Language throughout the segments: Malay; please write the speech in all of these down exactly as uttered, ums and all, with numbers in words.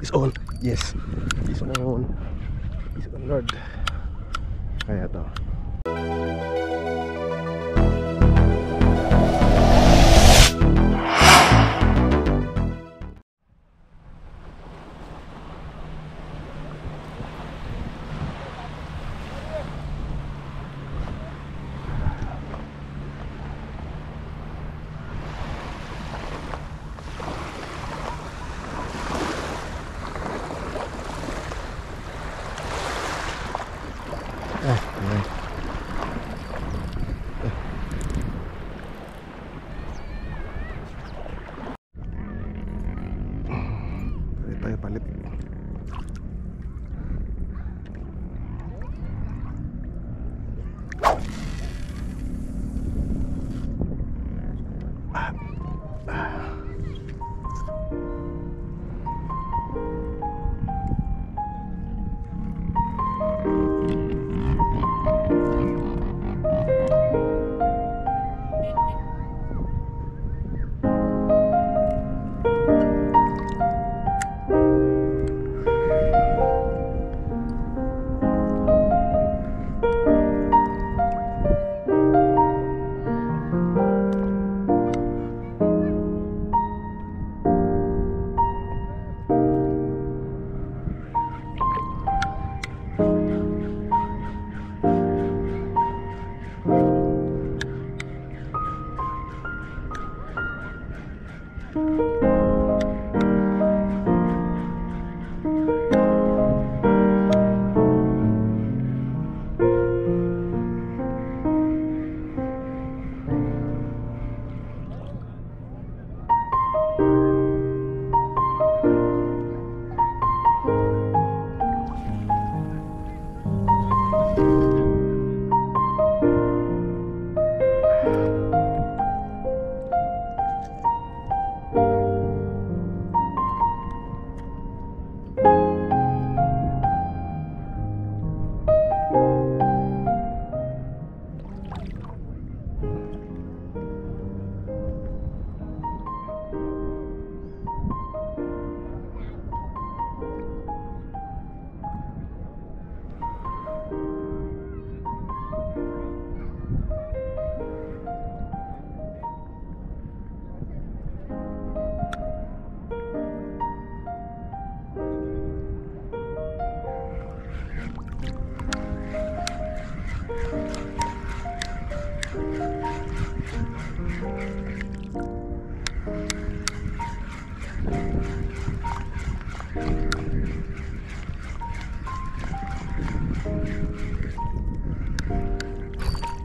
It's on. Yes. It's on. It's on, Lord. Kaya to.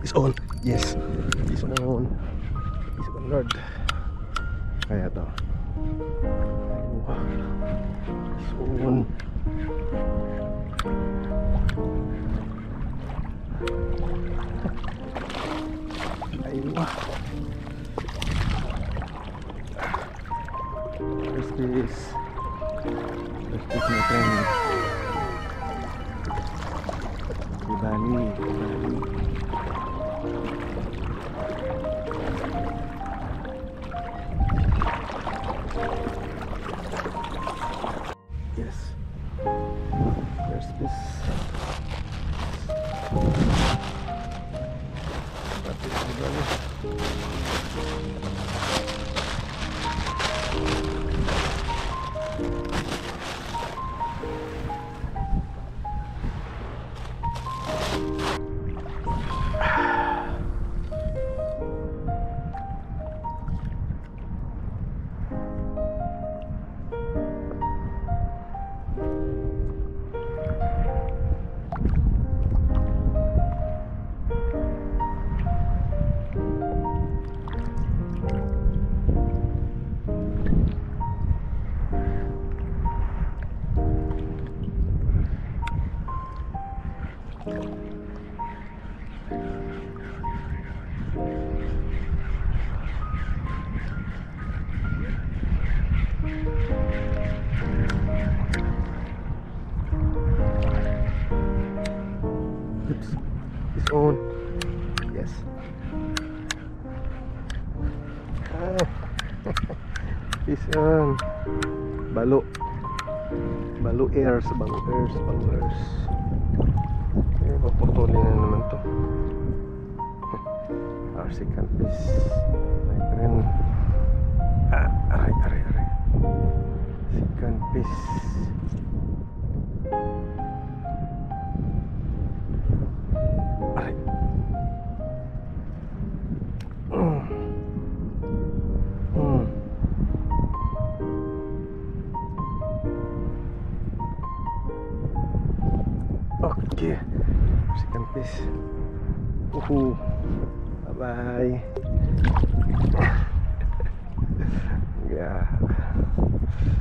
It's on. Yes. It's on. It's on, Lord. Kaya to. It's on. Aywa. Where's this? Where's this, my friend? Di Bali. Di Bali. Yes. There's this. is ang Balo Balo Airs Balo Airs Balo Airs. Eh, paputulin na naman to. R C Campis, my friend. Ah, aray, aray, aray. R C Campis. Okay, si Campis. Uhu, bye bye. Yeah.